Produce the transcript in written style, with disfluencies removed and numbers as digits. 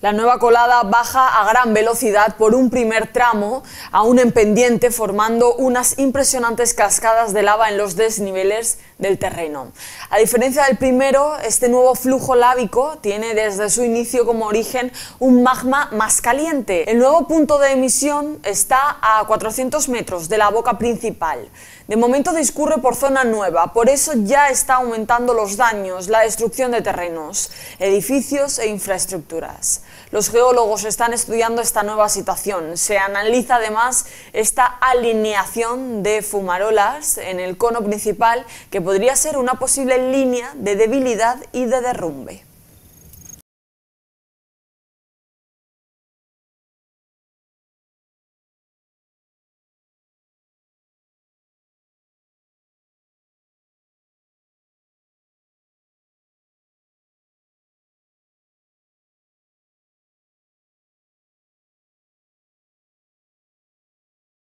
La nueva colada baja a gran velocidad por un primer tramo, aún en pendiente, formando unas impresionantes cascadas de lava en los desniveles del terreno. A diferencia del primero, este nuevo flujo lávico tiene desde su inicio como origen un magma más caliente. El nuevo punto de emisión está a 400 metros de la boca principal. De momento discurre por zona nueva, por eso ya está aumentando los daños, la destrucción de terrenos, edificios e infraestructuras. Los geólogos están estudiando esta nueva situación. Se analiza además esta alineación de fumarolas en el cono principal, que podría ser una posible línea de debilidad y de derrumbe.